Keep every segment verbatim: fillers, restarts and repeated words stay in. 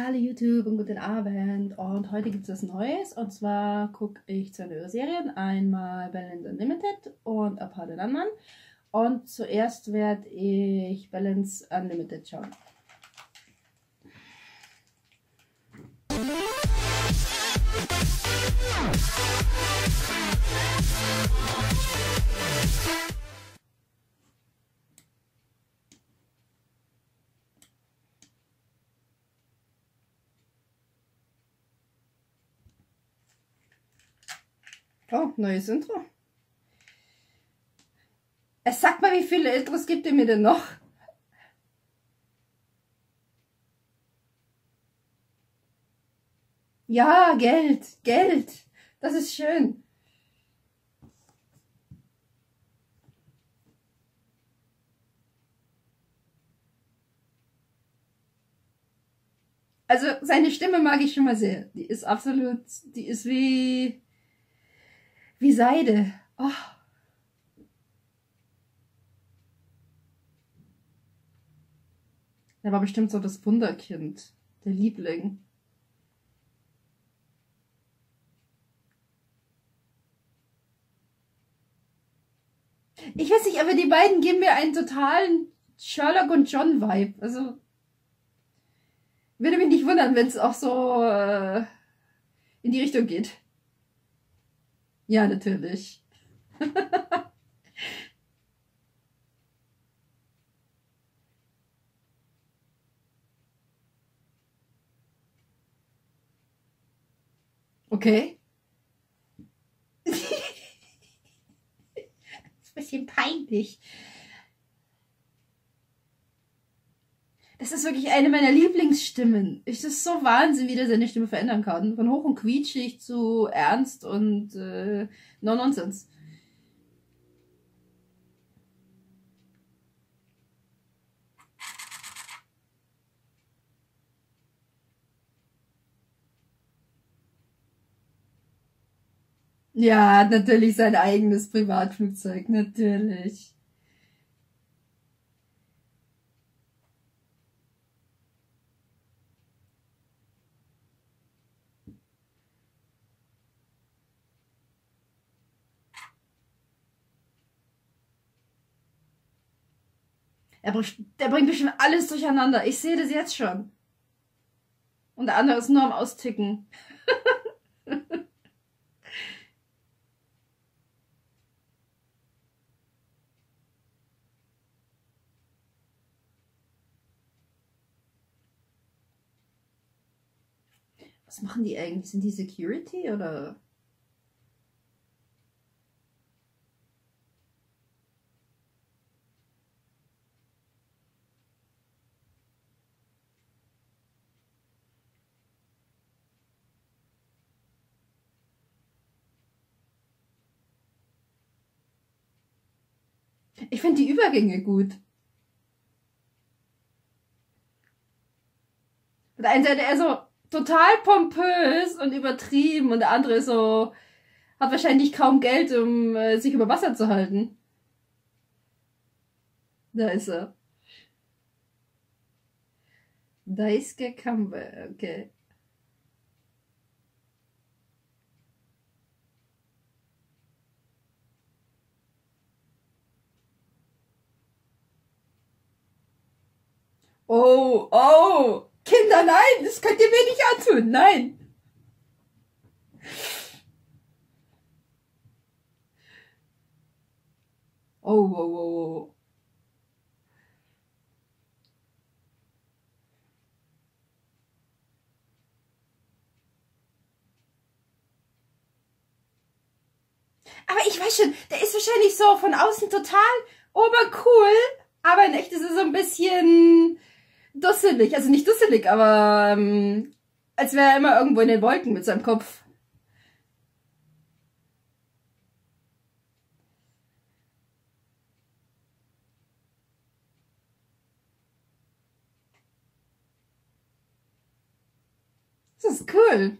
Hallo YouTube und guten Abend, und heute gibt es was Neues, und zwar gucke ich zwei neue Serien, einmal Balance Unlimited und ein paar den anderen, und zuerst werde ich Balance Unlimited schauen. Oh, neues Intro. Es sagt mal, wie viele Intros gibt ihr mir denn noch? Ja, Geld, Geld. Das ist schön. Also seine Stimme mag ich schon mal sehr. Die ist absolut, die ist wie... wie Seide. Oh. Er war bestimmt so das Wunderkind, der Liebling. Ich weiß nicht, aber die beiden geben mir einen totalen Sherlock und John Vibe. Also würde mich nicht wundern, wenn es auch so äh, in die Richtung geht. Ja, natürlich. Okay. Das ist ein bisschen peinlich. Das ist wirklich eine meiner Lieblingsstimmen. Es ist so Wahnsinn, wie der seine Stimme verändern kann. Von hoch und quietschig zu ernst und äh, no nonsense. Ja, natürlich sein eigenes Privatflugzeug, natürlich. Er bringt, der bringt bestimmt alles durcheinander. Ich sehe das jetzt schon. Und der andere ist nur am Austicken. Was machen die eigentlich? Sind die Security oder... Ich finde die Übergänge gut. Der eine Seite ist so total pompös und übertrieben, und der andere ist so, hat wahrscheinlich kaum Geld, um äh, sich über Wasser zu halten. Da ist er. Daisuke Kanbe, okay. Oh, oh, Kinder, nein, das könnt ihr mir nicht antun, nein. Oh, oh, oh, oh. Aber ich weiß schon, der ist wahrscheinlich so von außen total obercool, aber in echt ist er so ein bisschen... dusselig, also nicht dusselig, aber ähm, als wäre er immer irgendwo in den Wolken mit seinem Kopf. Das ist cool.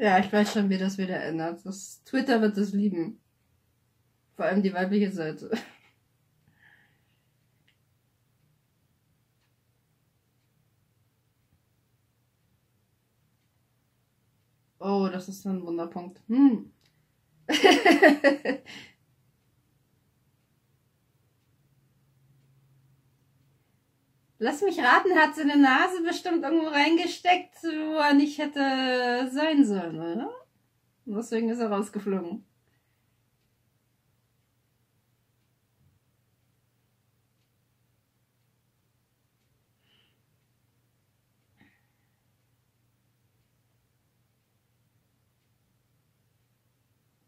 Ja, ich weiß schon, wie das wieder ändert. Das Twitter wird es lieben. Vor allem die weibliche Seite. Oh, das ist ein Wunderpunkt. Hm. Lass mich raten, hat seine Nase bestimmt irgendwo reingesteckt, wo er nicht hätte sein sollen, oder? Und deswegen ist er rausgeflogen.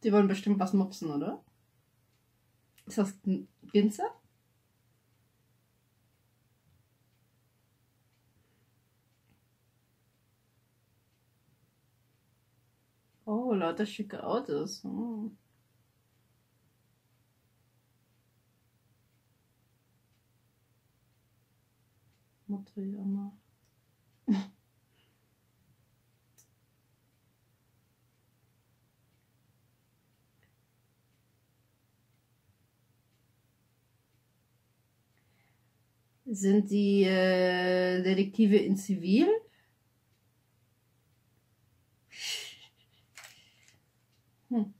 Die wollen bestimmt was mopsen, oder? Ist das Ginza? Oh, lauter schicke Autos. Oh. Material. Sind die äh, Detektive in Zivil? Hm.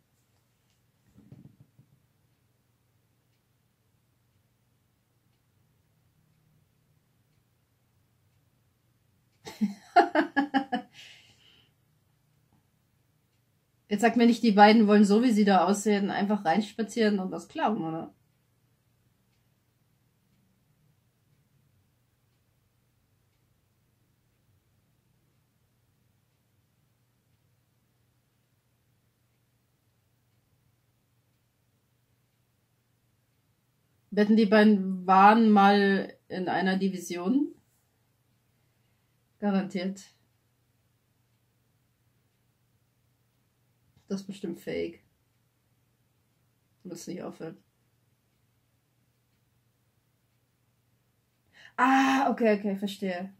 Jetzt sag mir nicht, die beiden wollen so, wie sie da aussehen, einfach reinspazieren und was klauen, oder? Wetten, die beiden waren mal in einer Division? Garantiert. Das ist bestimmt fake. Wenn es nicht aufhört. Ah, okay, okay, verstehe.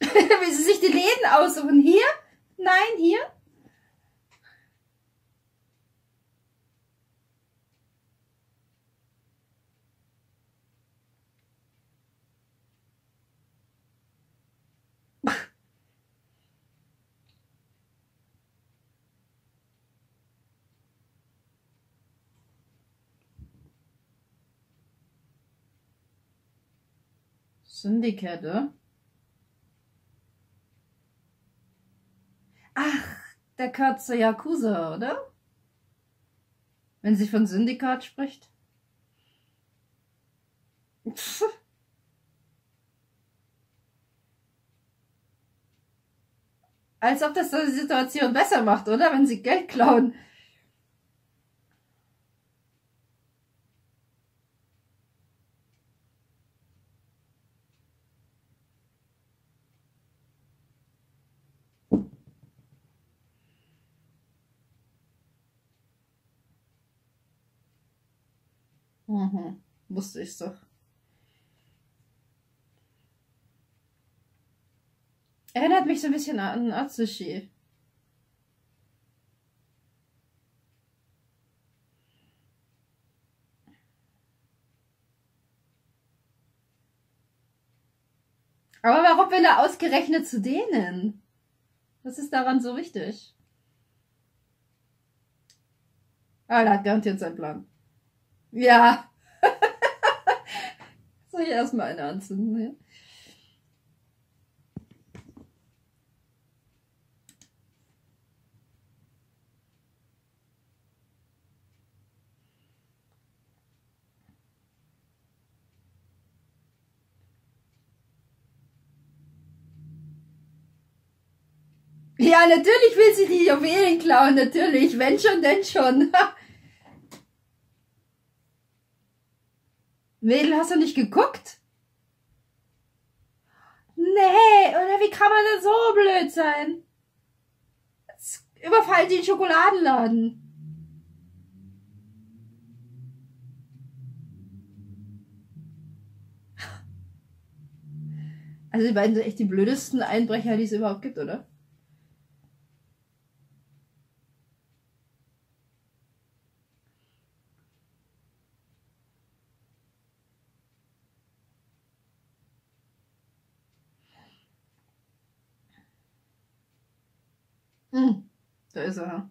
Wie sie sich die Läden aussuchen. Hier? Nein, hier? Syndikette? Ach, da gehört zur Yakuza, oder? Wenn sie von Syndikat spricht. Pff. Als ob das die Situation besser macht, oder? Wenn sie Geld klauen. Mhm, wusste ich doch. Erinnert mich so ein bisschen an Atsushi. Aber warum will er ausgerechnet zu denen? Was ist daran so wichtig? Ah, er hat garantiert seinen Plan. Ja. Soll ich erstmal eine anzünden? Ja? Ja, natürlich will sie die Juwelen klauen, natürlich. Wenn schon, denn schon. Mädel, hast du nicht geguckt? Nee, oder wie kann man denn so blöd sein? Jetzt überfallen die den Schokoladenladen. Also die beiden sind echt die blödesten Einbrecher, die es überhaupt gibt, oder? Hm, da ist er.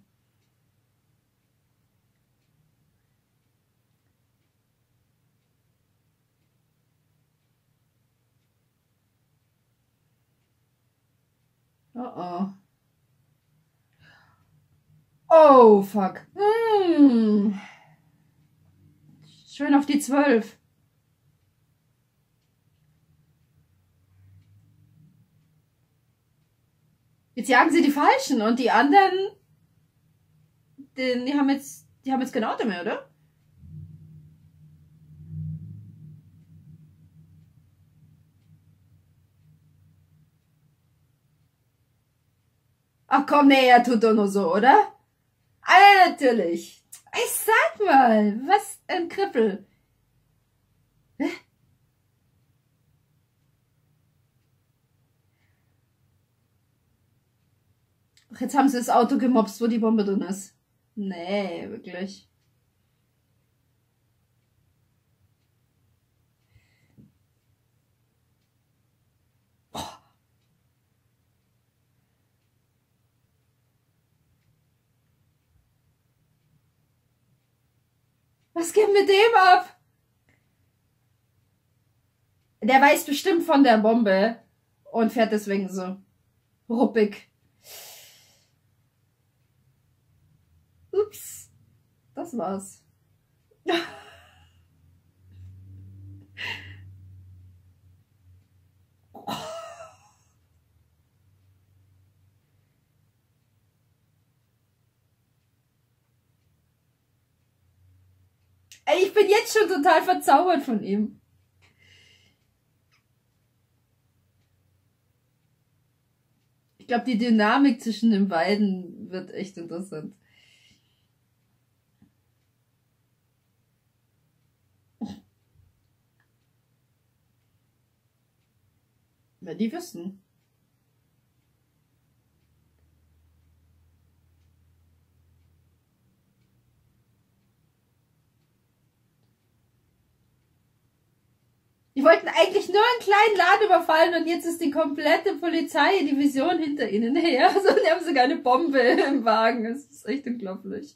Oh, oh. Oh, fuck. Hm. Schön auf die zwölf. Jetzt jagen sie die Falschen und die anderen, die, die haben jetzt, die haben jetzt kein Auto mehr, oder? Ach komm, nee, er tut doch nur so, oder? Ah, natürlich. Ich sag mal, was ein Krippel. Hä? Ach, jetzt haben sie das Auto gemobst, wo die Bombe drin ist. Nee, wirklich. Was geht mit dem ab? Der weiß bestimmt von der Bombe und fährt deswegen so ruppig. Ups, das war's. Ich bin jetzt schon total verzaubert von ihm. Ich glaube, die Dynamik zwischen den beiden wird echt interessant. Wenn die wüssten. Die wollten eigentlich nur einen kleinen Laden überfallen und jetzt ist die komplette Polizeidivision hinter ihnen her. Also, die haben sogar eine Bombe im Wagen. Das ist echt unglaublich.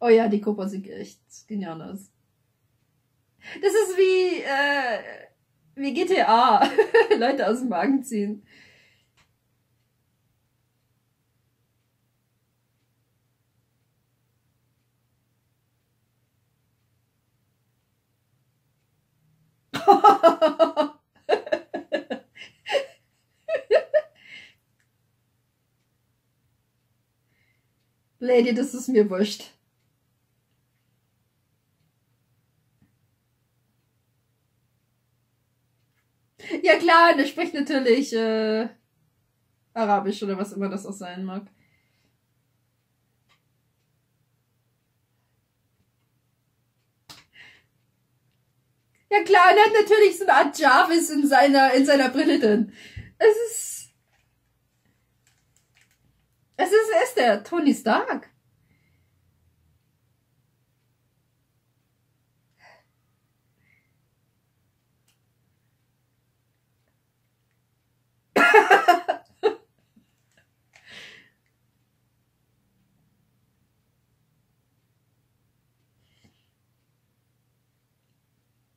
Oh ja, die Copa sieht echt genial aus. Das ist wie, äh, wie G T A. Leute aus dem Wagen ziehen. Lady, das ist mir wurscht. Ja klar, der spricht natürlich äh, Arabisch oder was immer das auch sein mag. Ja klar, er hat natürlich so eine Art Jarvis in seiner, in seiner Brille drin. Es ist... Es ist, es ist der Tony Stark.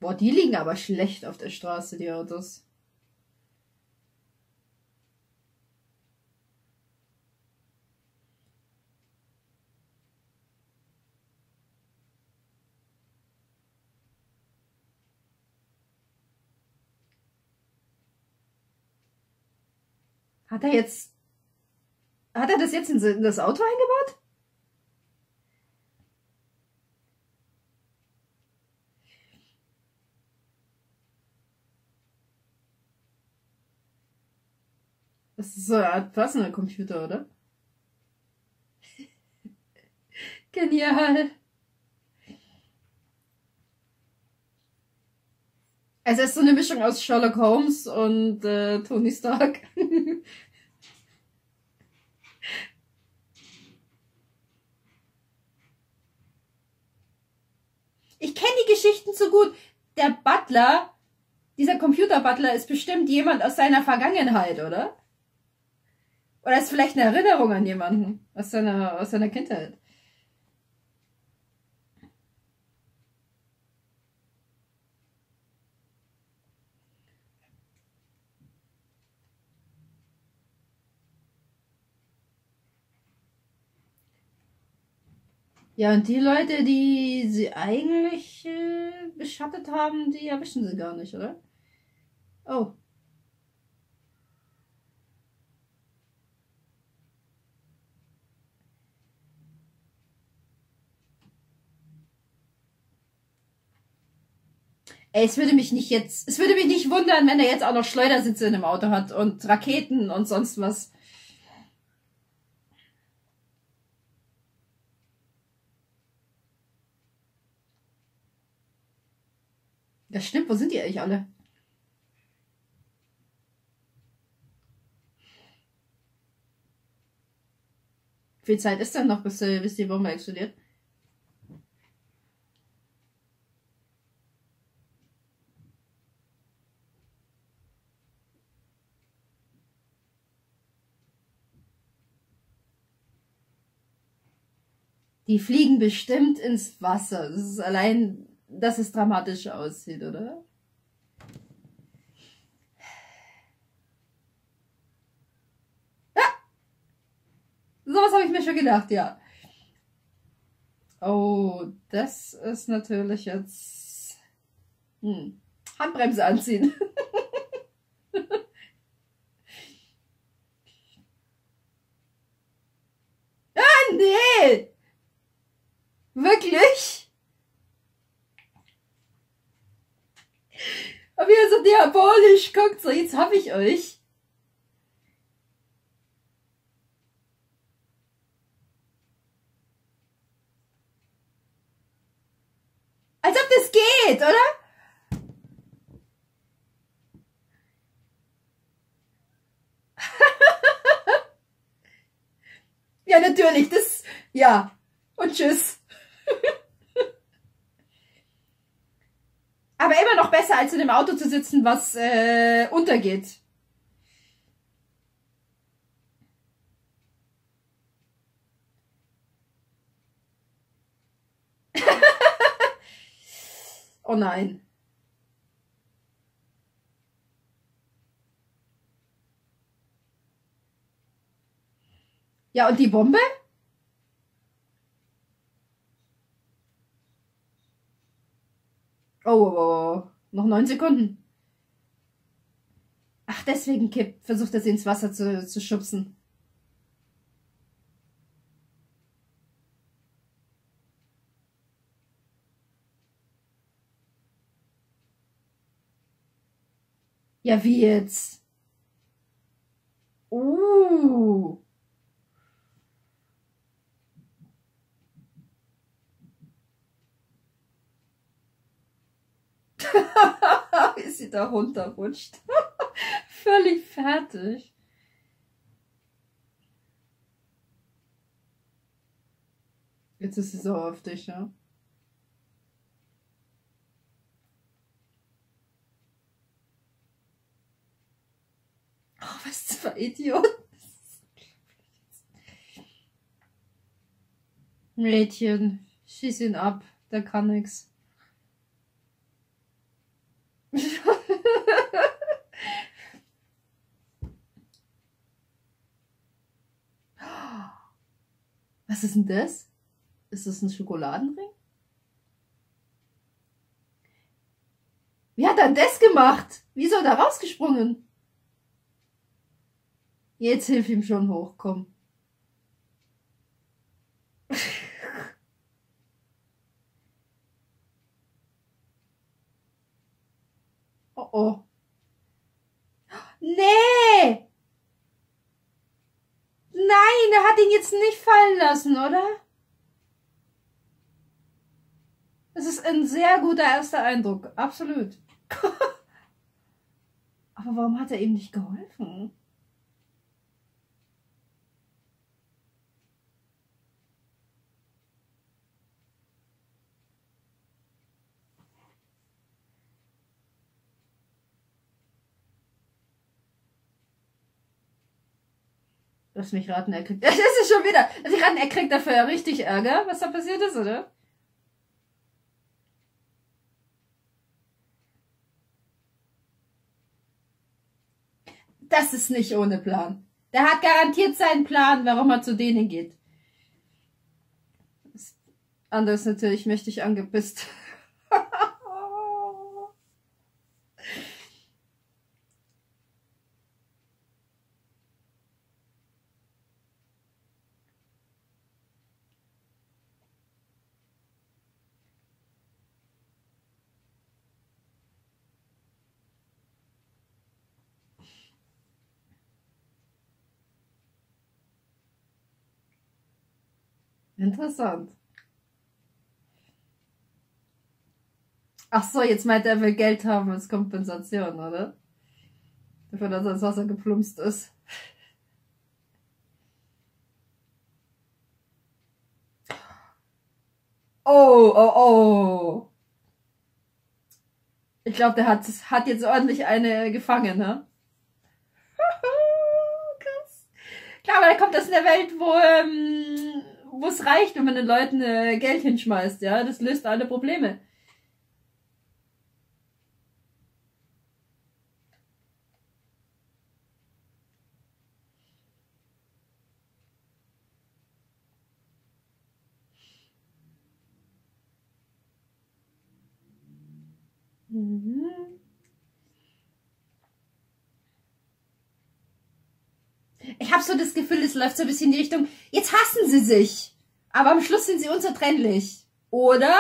Boah, die liegen aber schlecht auf der Straße, die Autos. Hat er jetzt... Hat er das jetzt in das Auto eingebaut? Das ist so eine Art Personal Computer, oder? Genial! Also es ist so eine Mischung aus Sherlock Holmes und äh, Tony Stark. Ich kenne die Geschichten so gut. Der Butler, dieser Computer-Butler ist bestimmt jemand aus seiner Vergangenheit, oder? Oder ist vielleicht eine Erinnerung an jemanden aus seiner, aus seiner Kindheit? Ja, und die Leute, die sie eigentlich äh, beschattet haben, die erwischen sie gar nicht, oder? Oh. Ey, es würde mich nicht jetzt, es würde mich nicht wundern, wenn er jetzt auch noch Schleudersitze in dem Auto hat und Raketen und sonst was. Das stimmt, wo sind die eigentlich alle? Wie viel Zeit ist denn noch, bis, bis die Bombe explodiert? Die fliegen bestimmt ins Wasser. Das ist allein... dass es dramatisch aussieht, oder? Ah! Sowas habe ich mir schon gedacht, ja. Oh, das ist natürlich jetzt... Hm. Handbremse anziehen. Ah, nee! Wirklich? Aber ihr so diabolisch, guckt so, jetzt hab ich euch. Als ob das geht, oder? Ja, natürlich, das, ja. Und tschüss. Aber immer noch besser, als in dem Auto zu sitzen, was äh, untergeht. Oh nein. Ja, und die Bombe? Oh, oh, oh, oh, noch neun Sekunden. Ach, deswegen kippt, versucht er sie ins Wasser zu, zu schubsen. Ja, wie jetzt? Uh. Wie sie da runterrutscht. Völlig fertig. Jetzt ist sie so auf dich, ja? Oh, was für Idioten. Mädchen, schieß ihn ab, der kann nix. Was ist denn das? Ist das ein Schokoladenring? Wie hat er das gemacht? Wie ist er da rausgesprungen? Jetzt hilf ihm schon hoch, komm. Oh. Nee! Nein, er hat ihn jetzt nicht fallen lassen, oder? Das ist ein sehr guter erster Eindruck. Absolut. Aber warum hat er ihm nicht geholfen? Lass mich raten, er kriegt... Das ist schon wieder... Lass mich raten, er kriegt dafür ja richtig Ärger, was da passiert ist, oder? Das ist nicht ohne Plan. Der hat garantiert seinen Plan, warum er zu denen geht. Anders natürlich mächtig angepisst. Interessant. Ach so, jetzt meint er, er will Geld haben als Kompensation, oder? Dafür, dass er ins Wasser geplumpst ist. Oh, oh, oh. Ich glaube, der hat, hat jetzt ordentlich eine gefangen, ne? Krass. Klar, aber der kommt aus einer Welt, wo... Ähm, wo es reicht, wenn man den Leuten äh, Geld hinschmeißt, ja, das löst alle Probleme. Mhm. Ich habe so das Gefühl, es läuft so ein bisschen in die Richtung, jetzt hassen sie sich, aber am Schluss sind sie unzertrennlich. Oder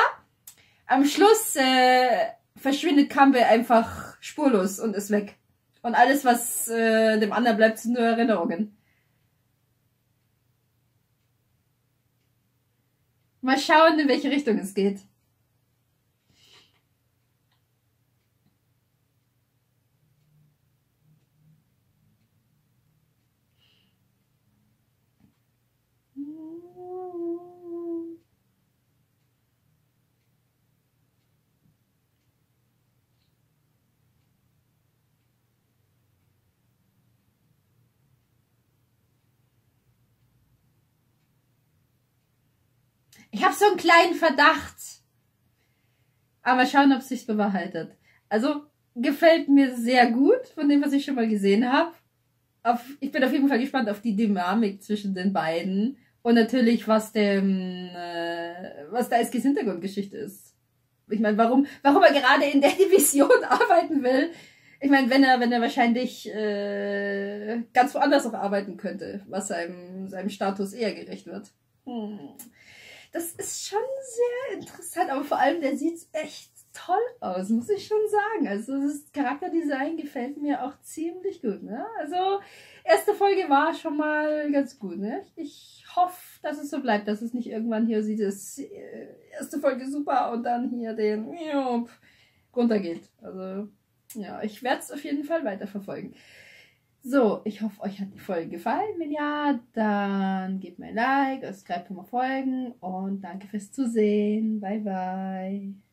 am Schluss äh, verschwindet Kanbe einfach spurlos und ist weg. Und alles, was äh, dem anderen bleibt, sind nur Erinnerungen. Mal schauen, in welche Richtung es geht. Ich habe so einen kleinen Verdacht. Aber schauen, ob es sich bewahrheitet. Also, gefällt mir sehr gut von dem, was ich schon mal gesehen habe. Ich bin auf jeden Fall gespannt auf die Dynamik zwischen den beiden. Und natürlich, was dem, äh, was da als Hintergrundgeschichte ist. Ich meine, warum, warum er gerade in der Division arbeiten will. Ich meine, wenn er, wenn er wahrscheinlich äh, ganz woanders auch arbeiten könnte, was seinem, seinem Status eher gerecht wird. Hm. Das ist schon sehr interessant, aber vor allem, der sieht echt toll aus, muss ich schon sagen. Also das Charakterdesign gefällt mir auch ziemlich gut, ne? Also, erste Folge war schon mal ganz gut, ne? Ich hoffe, dass es so bleibt, dass es nicht irgendwann hier sieht, das erste Folge super und dann hier den runtergeht. Also, ja, ich werde es auf jeden Fall weiterverfolgen. So, ich hoffe, euch hat die Folge gefallen. Wenn ja, dann gebt mir ein Like, subscribe, mal folgen und danke fürs Zusehen. Bye, bye.